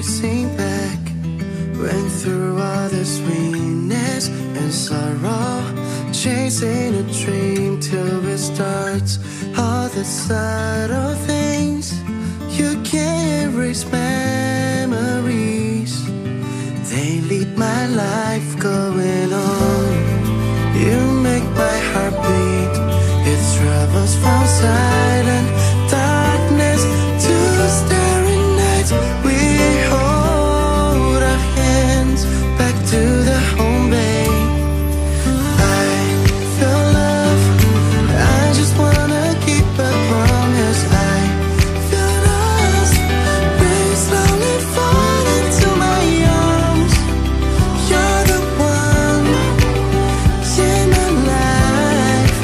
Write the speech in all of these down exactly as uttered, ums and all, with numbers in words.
chasing back. Went through all the sweetness and sorrow, chasing a dream till it starts. All the subtle things you can't erase, memories they lead my life going on. You make my heart beat, it travels from silent darkness to starry nights. We hold our hands back to the home bay. I feel love, I just wanna keep a promise. I feel us, rain slowly fall into my arms. You're the one in my life.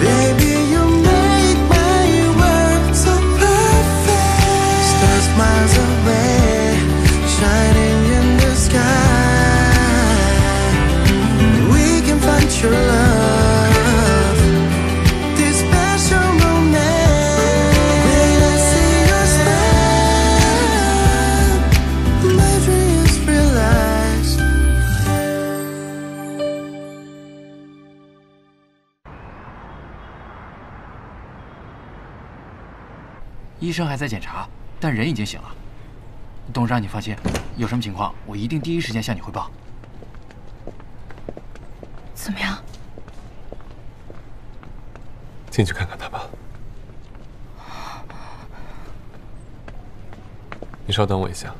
Baby, you make my world so perfect. Stars miles away, shining in the sky. We can find your love.医生还在检查，但人已经醒了。董事长，你放心，有什么情况我一定第一时间向你汇报。怎么样？进去看看他吧。你稍等我一下。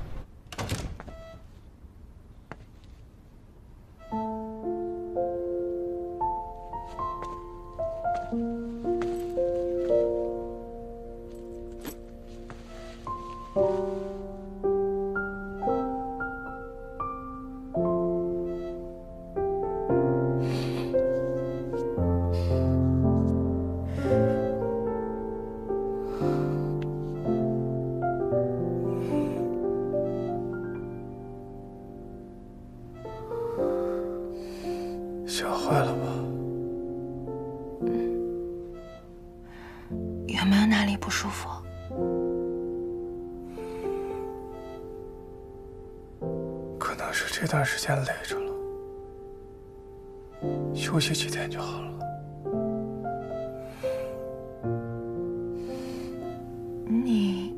休息几天就好了。你，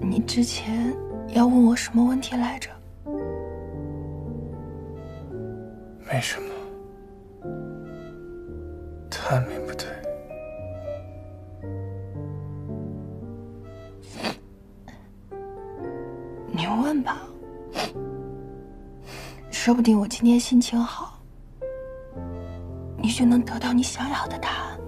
你之前要问我什么问题来着？没什么。timing不对。你问吧。说不定我今天心情好，也许能得到你想要的答案。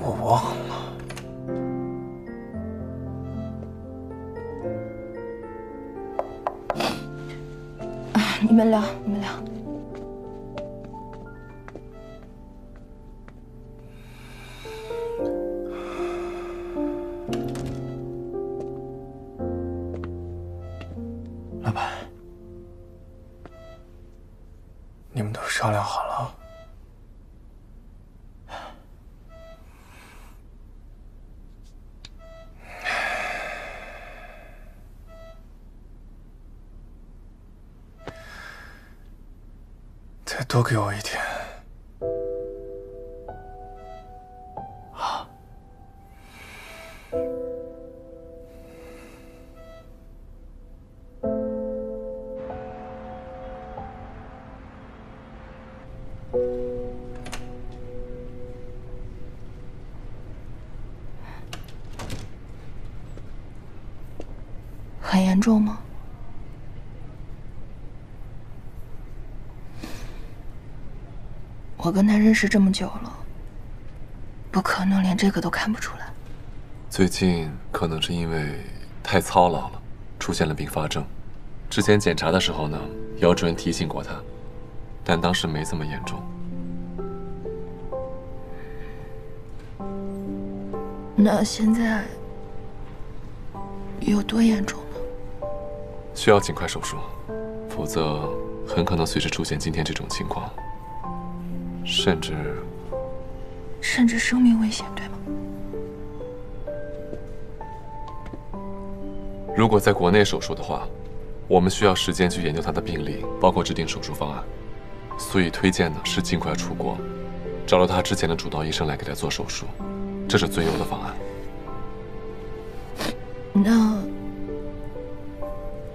我忘了。啊，你们聊，你们聊。 商量好了，再多给我一天。 很严重吗？我跟他认识这么久了，不可能连这个都看不出来。最近可能是因为太操劳了，出现了并发症。之前检查的时候呢，姚主任提醒过他，但当时没这么严重。那现在有多严重？ 需要尽快手术，否则很可能随时出现今天这种情况，甚至甚至生命危险，对吗？如果在国内手术的话，我们需要时间去研究他的病例，包括制定手术方案，所以推荐呢是尽快出国，找到他之前的主刀医生来给他做手术，这是最优的方案。那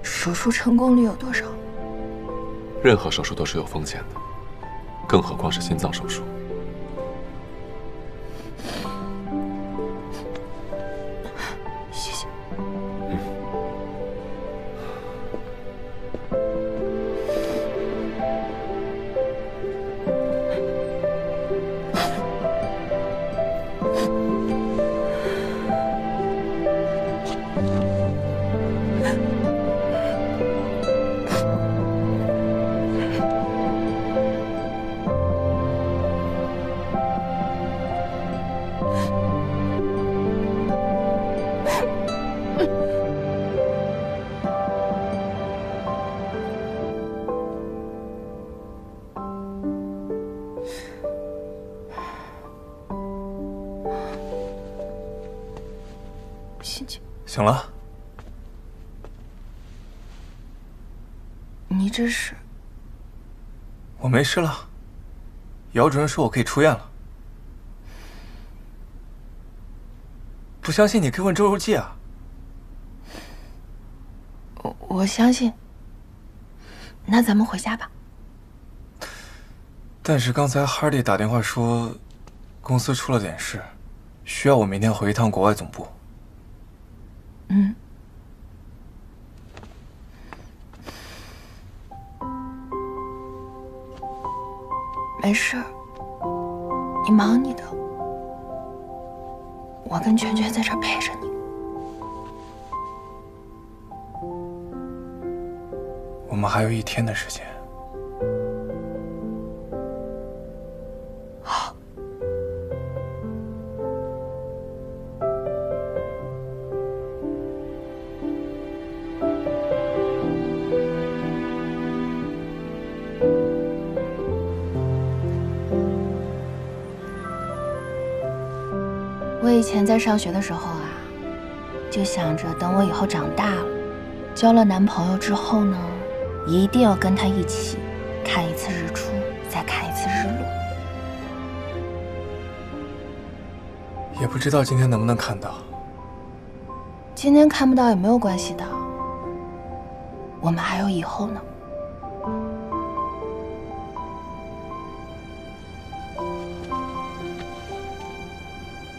手术成功率有多少？ 任何手术都是有风险的，更何况是心脏手术。谢谢。嗯。醒了，你这是？我没事了。姚主任说我可以出院了。不相信你可以问周书记啊。我我相信。那咱们回家吧。但是刚才 Hardy 打电话说，公司出了点事，需要我明天回一趟国外总部。 嗯，没事，你忙你的，我跟娟娟在这儿陪着你。我们还有一天的时间。好。 我以前在上学的时候啊，就想着等我以后长大了，交了男朋友之后呢，一定要跟他一起看一次日出，再看一次日落。也不知道今天能不能看到。今天看不到也没有关系的，我们还有以后呢。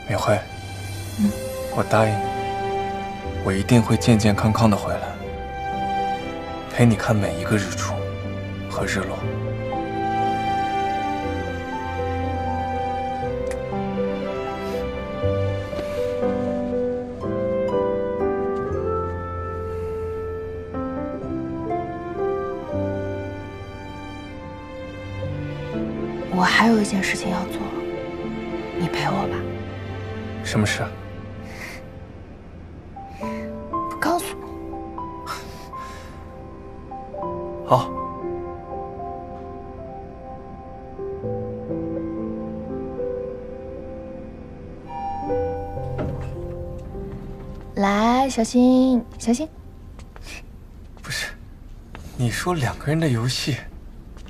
敏慧，嗯，我答应你，我一定会健健康康的回来，陪你看每一个日出和日落。我还有一件事情要做，你陪我吧。 什么事？不告诉我。好。来，小心，小心。不是，你说两个人的游戏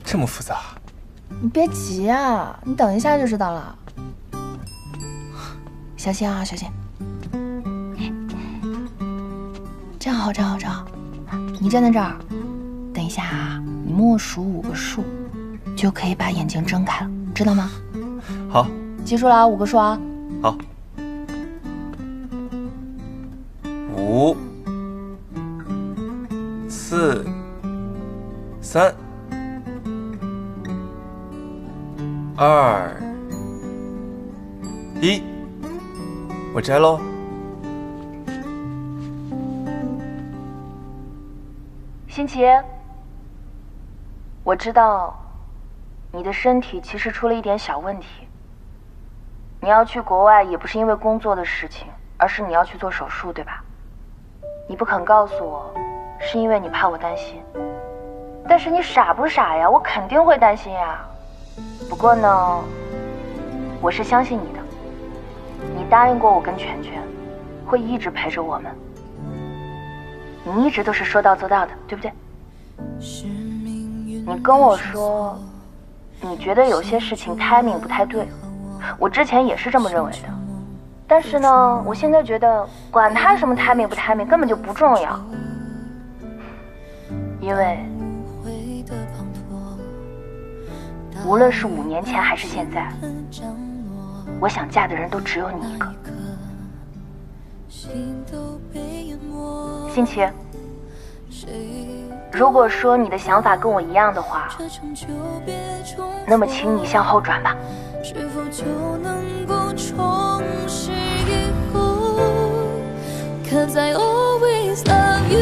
这么复杂？你别急啊，你等一下就知道了。 小心啊，小心！站好，站好，站好！你站在这儿，等一下啊，你默数五个数，就可以把眼睛睁开了，知道吗？好，记住了啊，五个数啊！好，五、四、三、二、一。 我摘喽。新奇，我知道你的身体其实出了一点小问题。你要去国外也不是因为工作的事情，而是你要去做手术，对吧？你不肯告诉我，是因为你怕我担心。但是你傻不傻呀？我肯定会担心呀。不过呢，我是相信你的。你答应过我跟全全，会一直陪着我们。你一直都是说到做到的，对不对？你跟我说，你觉得有些事情 timing 不太对，我之前也是这么认为的。但是呢，我现在觉得，管他什么 timing 不 timing， 根本就不重要，因为。 无论是五年前还是现在，我想嫁的人都只有你一个。新奇，如果说你的想法跟我一样的话，那么请你向后转吧。嗯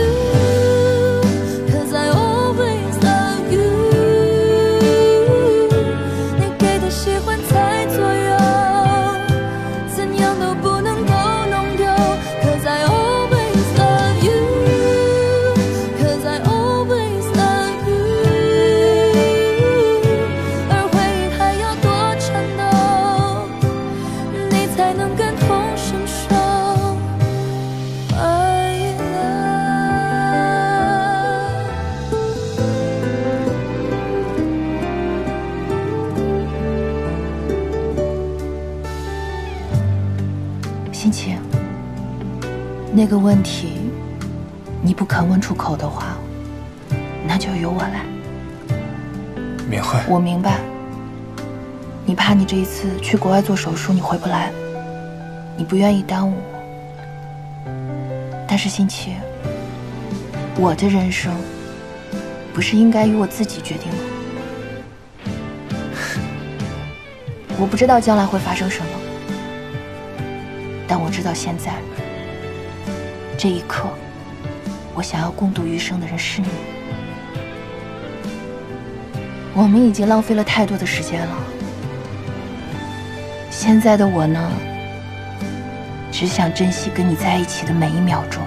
那个问题，你不肯问出口的话，那就由我来。明慧，我明白。你怕你这一次去国外做手术，你回不来，你不愿意耽误我。但是新奇，我的人生不是应该由我自己决定吗？我不知道将来会发生什么，但我知道现在。 这一刻，我想要共度余生的人是你。我们已经浪费了太多的时间了。现在的我呢，只想珍惜跟你在一起的每一秒钟。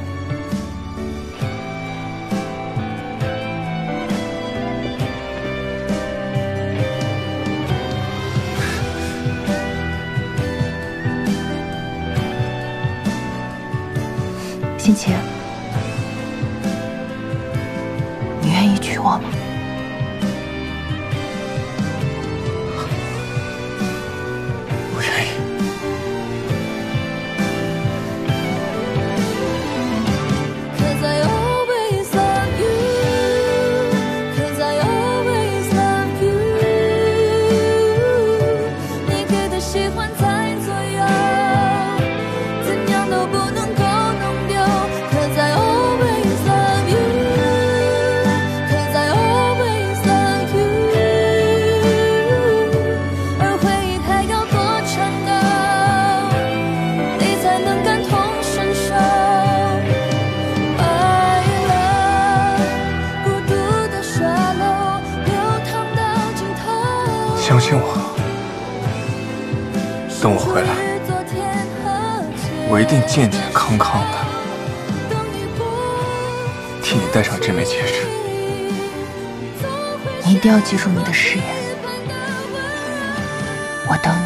心情，你愿意娶我吗？我愿意。 相信我，等我回来，我一定健健康康的，替你戴上这枚戒指。你一定要记住你的誓言，我等你。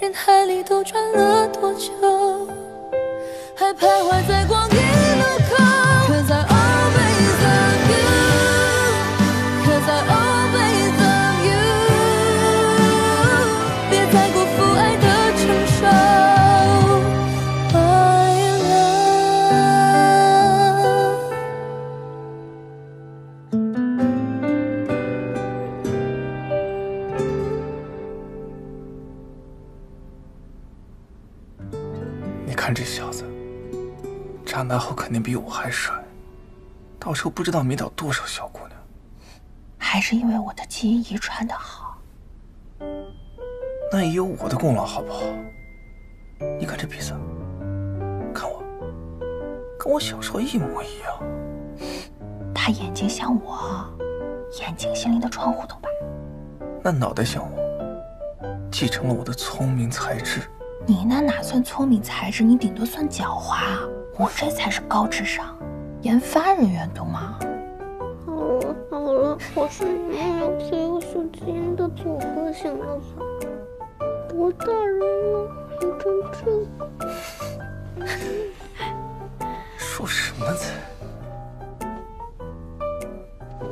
人海里兜转了多久，还徘徊在光阴路口。Cause I always love you, Cause I always love you。别再辜负爱的承受。I love。 你看这小子，渣男后肯定比我还帅，到时候不知道迷倒多少小姑娘。还是因为我的基因遗传的好，那也有我的功劳，好不好？你看这鼻子，看我，跟我小时候一模一样。他眼睛像我，眼睛心灵的窗户，懂吧？那脑袋像我，继承了我的聪明才智。你那哪算聪明才智？你顶多算狡猾啊！我这才是高智商，研发人员懂吗？好了好了，我是因为这个数字烟的组合想要它。不大人了，还真这个。说什么呢？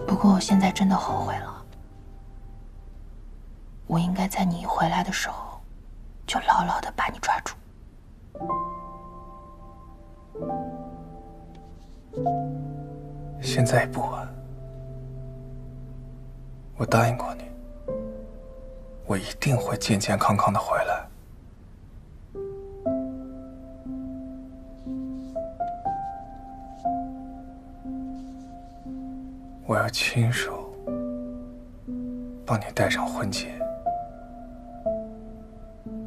不过我现在真的后悔了，我应该在你回来的时候，就牢牢的把你抓住。现在也不晚，我答应过你，我一定会健健康康的回来。 我要亲手帮你戴上婚戒，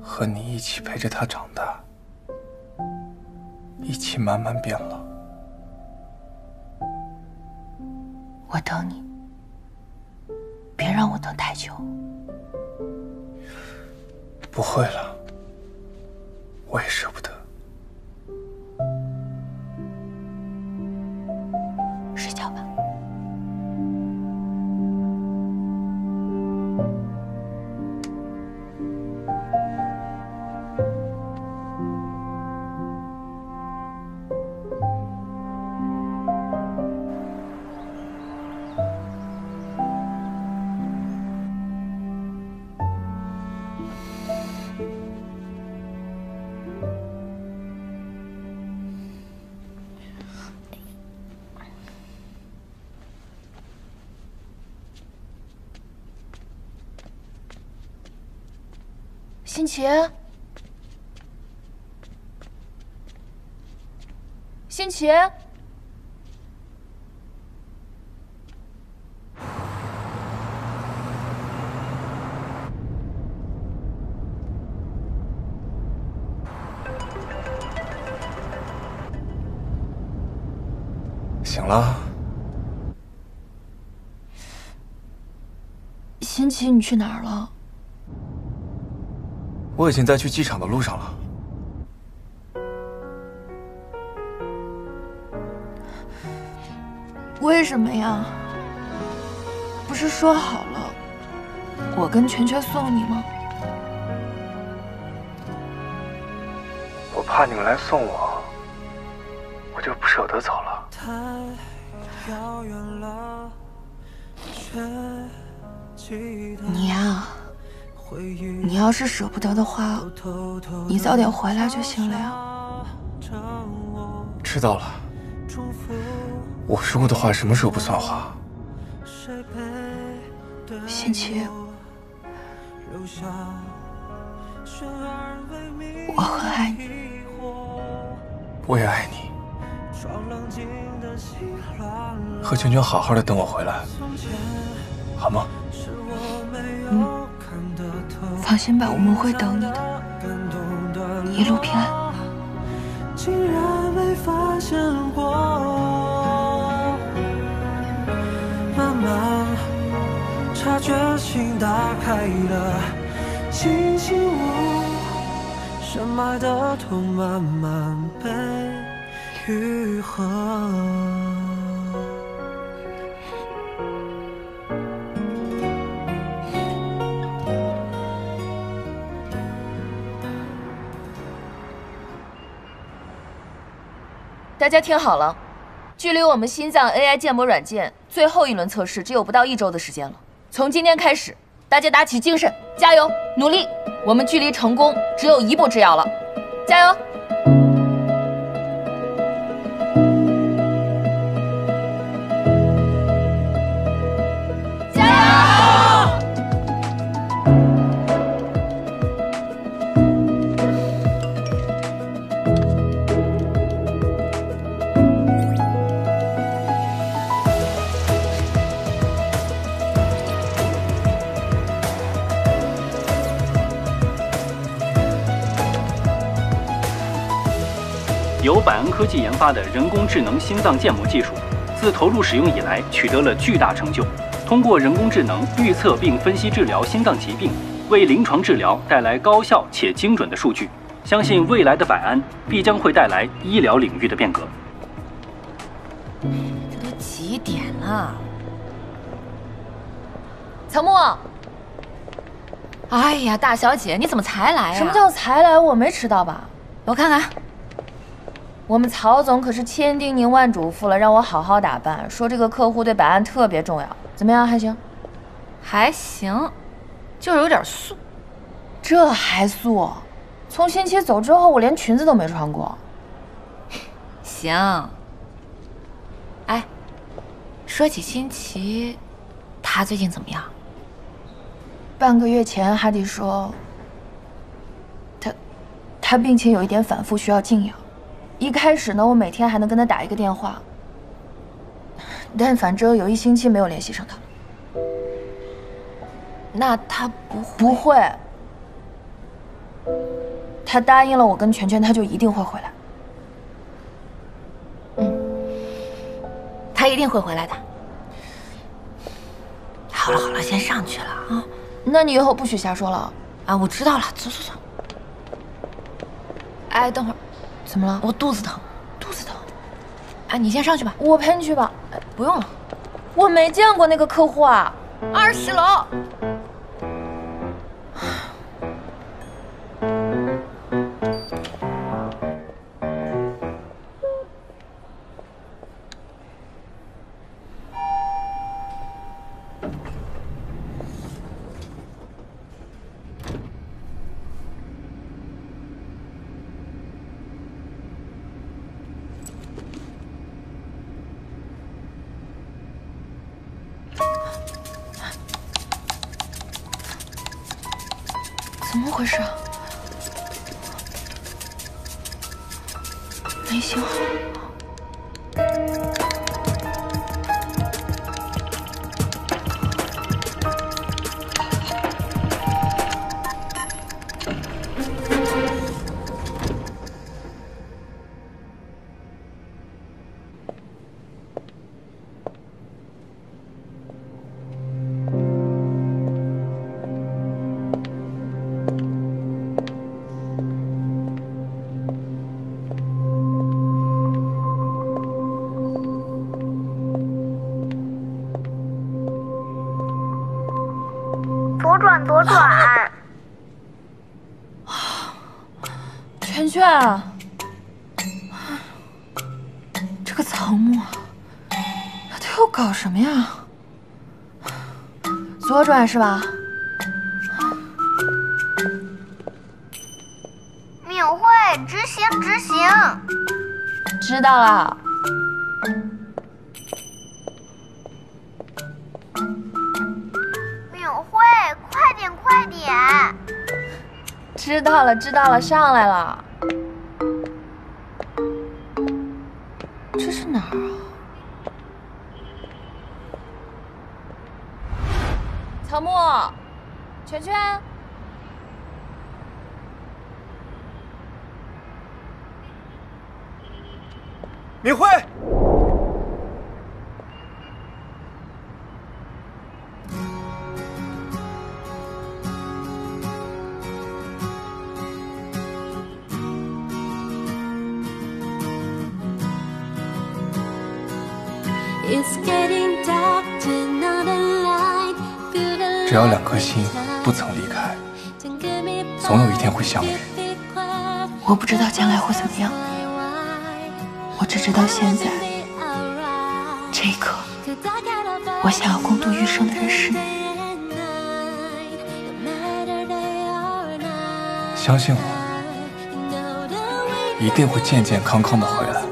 和你一起陪着他长大，一起慢慢变老。我等你，别让我等太久。不会了，我也舍不得。睡觉吧。 新奇，新奇，醒了。新奇，你去哪儿了？ 我已经在去机场的路上了。为什么呀？不是说好了，我跟全全送你吗？我怕你们来送我，我就不舍得走了。你呀。 你要是舍不得的话，你早点回来就行了呀。知道了，我说过的话什么时候不算话？新奇，我很爱你，我也爱你。和圈圈好好的等我回来，好吗？嗯。 放心吧，我们会等你的，一路平安。竟然没发现过，慢慢察觉心打开了，轻轻舞，深埋的痛慢慢被愈合。 大家听好了，距离我们心脏 A I 建模软件最后一轮测试只有不到一周的时间了。从今天开始，大家打起精神，加油努力，我们距离成功只有一步之遥了，加油！加油！ 由百恩科技研发的人工智能心脏建模技术，自投入使用以来取得了巨大成就。通过人工智能预测并分析治疗心脏疾病，为临床治疗带来高效且精准的数据。相信未来的百安必将会带来医疗领域的变革。这都几点了？乔木。 哎呀，大小姐，你怎么才来呀？什么叫才来？我没迟到吧？我看看，我们曹总可是千叮咛万嘱咐了，让我好好打扮，说这个客户对百安特别重要。怎么样，还行？还行，就是有点素。这还素？从新奇走之后，我连裙子都没穿过。行。哎，说起新奇，他最近怎么样？ 半个月前，哈迪说，他，他病情有一点反复，需要静养。一开始呢，我每天还能跟他打一个电话，但反正有一星期没有联系上他。那他不会不会，他答应了我跟全全，他就一定会回来。嗯，他一定会回来的。好了好了，先上去了啊。 那你以后不许瞎说了啊！我知道了，走走走。哎，等会儿，怎么了？我肚子疼，肚子疼。哎，你先上去吧，我陪你去吧。哎，不用了，我没见过那个客户啊，二十楼。怎么回事啊？没信号。左转。全全啊，这个草木，他又搞什么呀？左转是吧？敏慧，直行直行。知道了。 知道了，知道了，上来了。这是哪儿啊？草木，全全，敏慧，只要两颗心不曾离开，总有一天会相遇。我不知道将来会怎么样，我只知道现在这一刻，我想要共度余生的人是你。相信我，一定会健健康康的回来。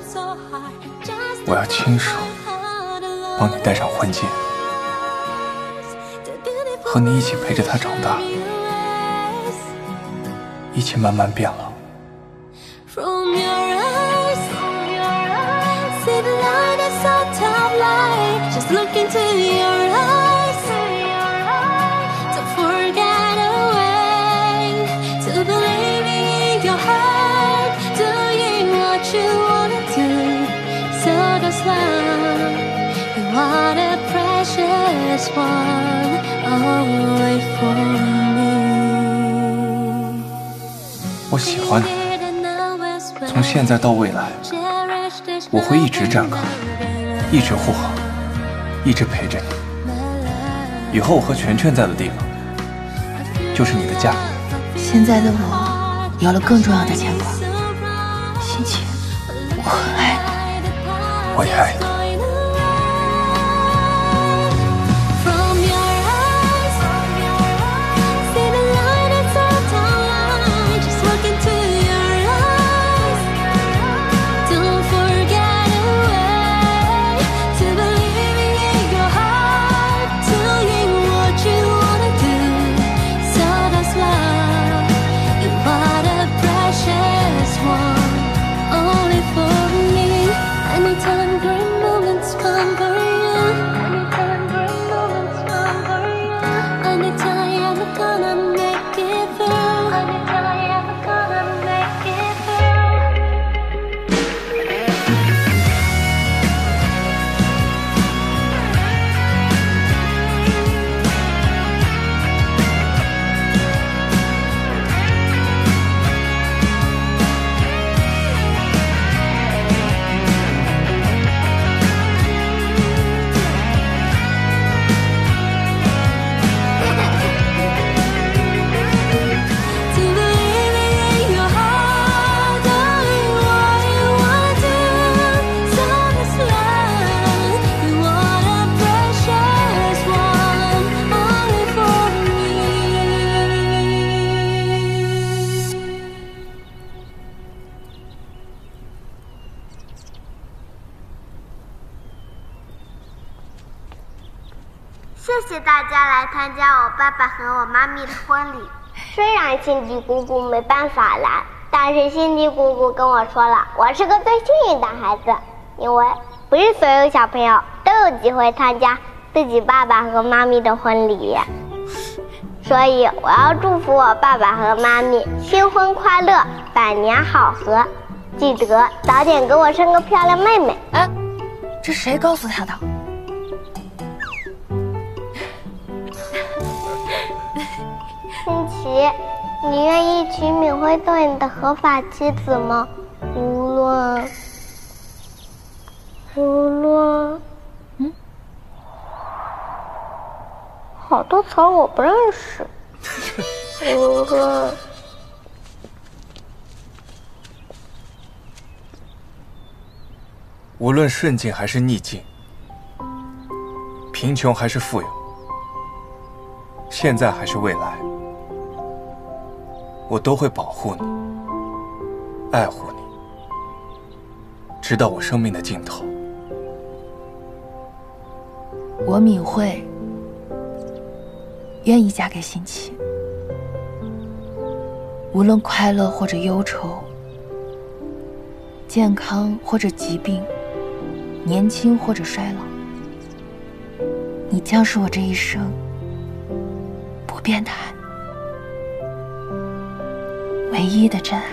我要亲手。 帮你戴上婚戒，和你一起陪着他长大，一起慢慢变老。 What a precious one, only for me. 我喜欢你，从现在到未来，我会一直站岗，一直护航，一直陪着你。以后我和全全在的地方，就是你的家。现在的我有了更重要的牵挂，心情，我很爱你，我也爱你。 谢谢大家来参加我爸爸和我妈咪的婚礼。虽然辛迪姑姑没办法来，但是辛迪姑姑跟我说了，我是个最幸运的孩子，因为不是所有小朋友都有机会参加自己爸爸和妈咪的婚礼，所以我要祝福我爸爸和妈咪新婚快乐，百年好合。记得早点给我生个漂亮妹妹。哎，这谁告诉他的？ 新奇，你愿意娶敏慧做你的合法妻子吗？无论，无论，嗯，好多词我不认识。无论，无论顺境还是逆境，贫穷还是富有，现在还是未来。 我都会保护你，爱护你，直到我生命的尽头。我敏慧愿意嫁给辛奇，无论快乐或者忧愁，健康或者疾病，年轻或者衰老，你将是我这一生不变的爱。 唯一的真爱。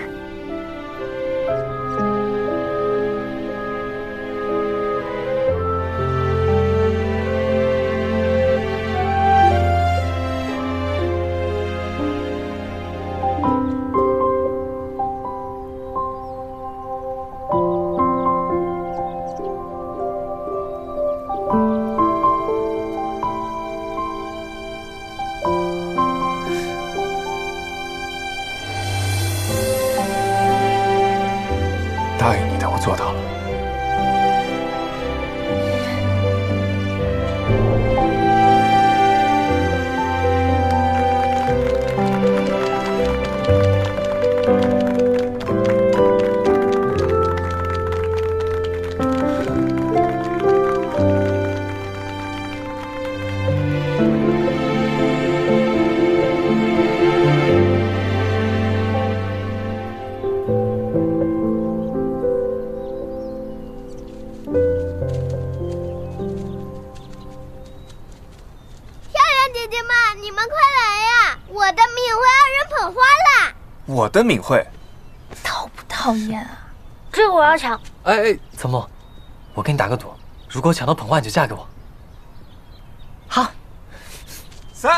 答应你的，我做到了。 我的敏慧，讨不讨厌啊？这我要抢！哎哎，岑梦，我跟你打个赌，如果抢到捧花，你就嫁给我。好，三、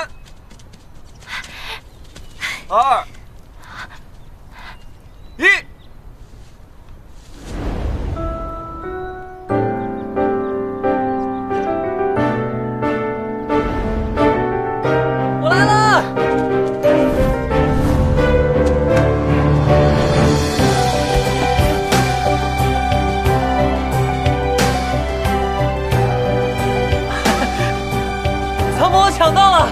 二、我抢到了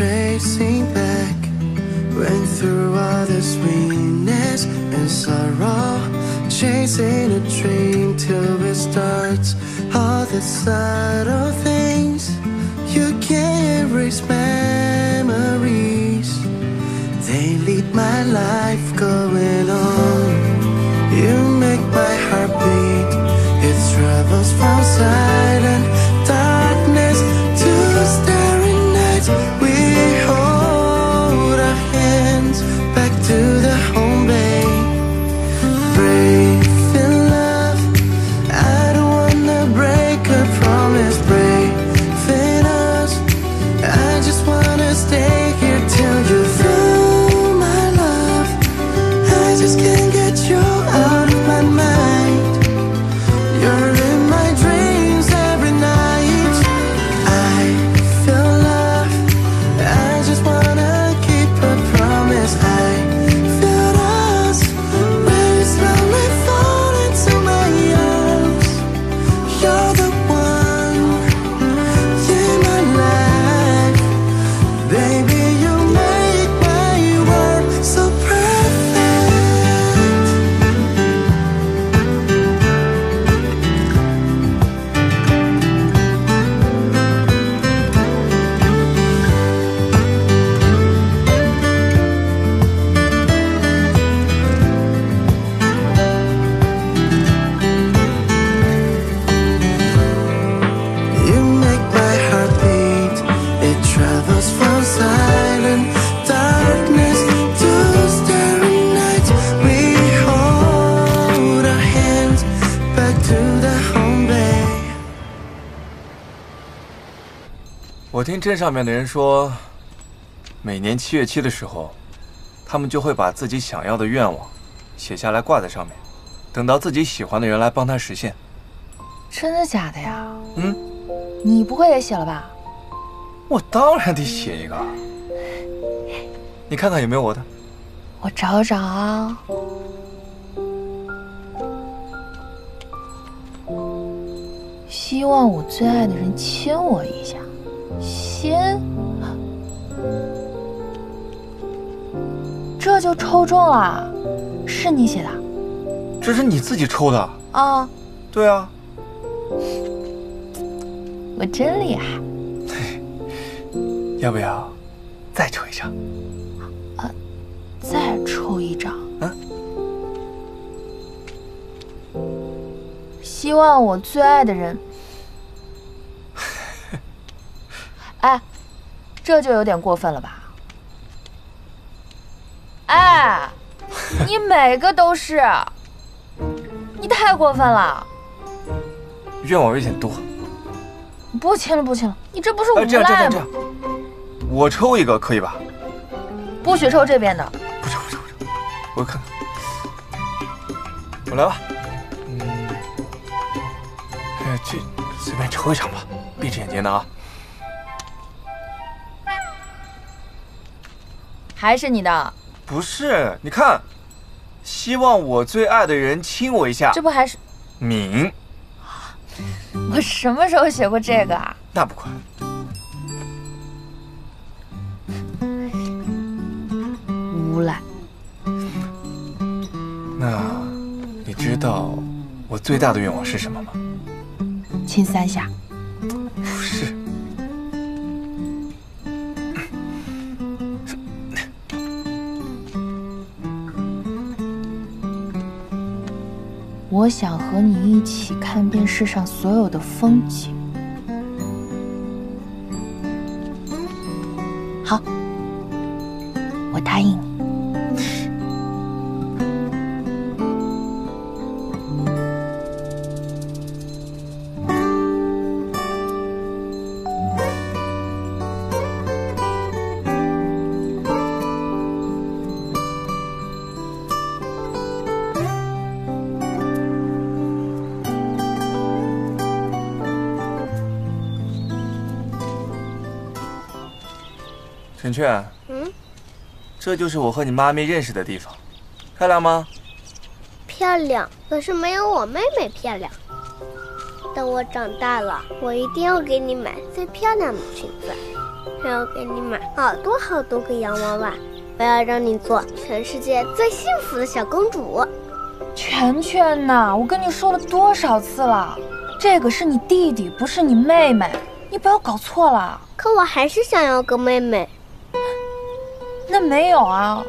！Tracing back, went through all the sweetness and sorrow, chasing a dream till it starts. All the subtle things you can't erase, memories they lead my life going on. You make my heart beat, it travels from silent darkness to starry nights.我听镇上面的人说，每年七月七的时候，他们就会把自己想要的愿望写下来挂在上面，等到自己喜欢的人来帮他实现。真的假的呀？嗯，你不会也写了吧？我当然得写一个，你看看有没有我的。我找找啊。希望我最爱的人亲我一下。 先，这就抽中了，是你写的？这是你自己抽的啊？对啊，我真厉害。要不要再抽一张？啊，再抽一张。嗯。希望我最爱的人。 哎，这就有点过分了吧？哎，你每个都是，你太过分了。愿望有点多。不亲了，不亲了，你这不是无赖吗？这样这样这样，我抽一个可以吧？不许抽这边的。不抽不抽不抽，我看看，我来吧。嗯，哎，这随便抽一张吧，闭着眼睛的啊。 还是你的？不是，你看，希望我最爱的人亲我一下。这不还是敏？我什么时候写过这个啊？那不快。无赖。那你知道我最大的愿望是什么吗？亲三下。不是。 我想和你一起看遍世上所有的风景，好，我答应你。晨雀，嗯，这就是我和你妈咪认识的地方，漂亮吗？漂亮，可是没有我妹妹漂亮。等我长大了，我一定要给你买最漂亮的裙子，还要给你买好多好多个洋娃娃。我要让你做全世界最幸福的小公主。晨雀呐，我跟你说了多少次了，这个是你弟弟，不是你妹妹，你不要搞错了。可我还是想要个妹妹。 那没有啊，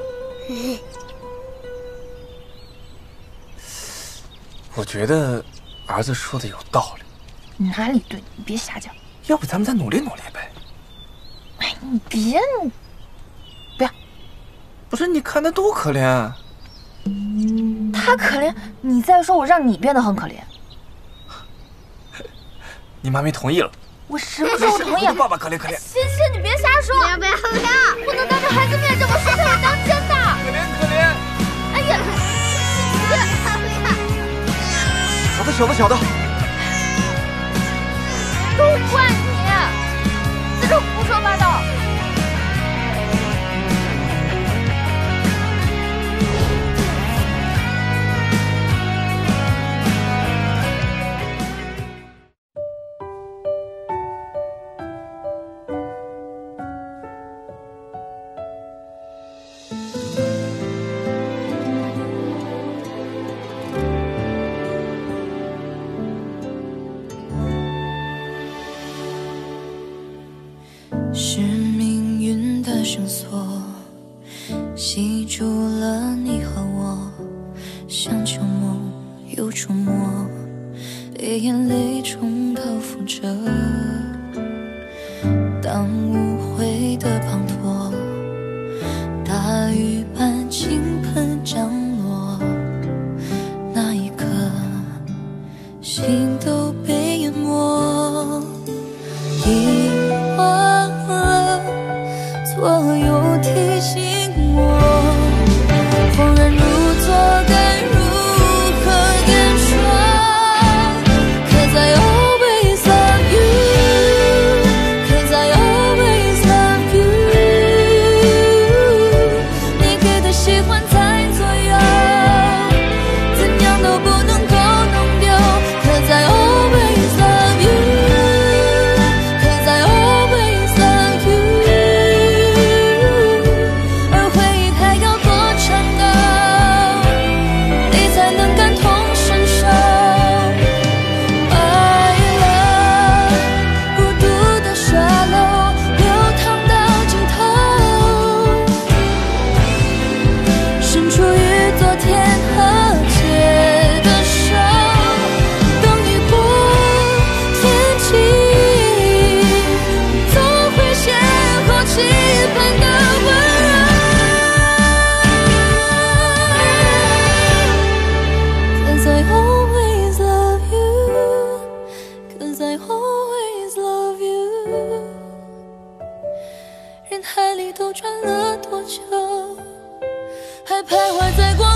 我觉得儿子说的有道理。哪里对？你别瞎讲。要不咱们再努力努力呗？哎，你别，不要。不是，你看他多可怜。他可怜？你再说我让你变得很可怜。你妈咪同意了。 我什么时候同意？爸爸可怜可怜。欣欣，你别瞎说！不要不要不要！不能当着孩子面这么说他是当真的。可怜可怜。哎呀，小的小的小的。都怪你，在这胡说八道。绳索系住了你和我，像旧梦又触摸，被眼泪中漂浮着。当无悔的滂沱，大雨般倾盆降落，那一刻，心都被淹没。一。 我又提醒我，恍然如昨，该如何言说 ？Cause I always love you, Cause I always love you。你给的喜欢在左右，怎样都不能够弄丢。Cause I always love you, Cause I always love you。 人海里都转了多久，还徘徊在过。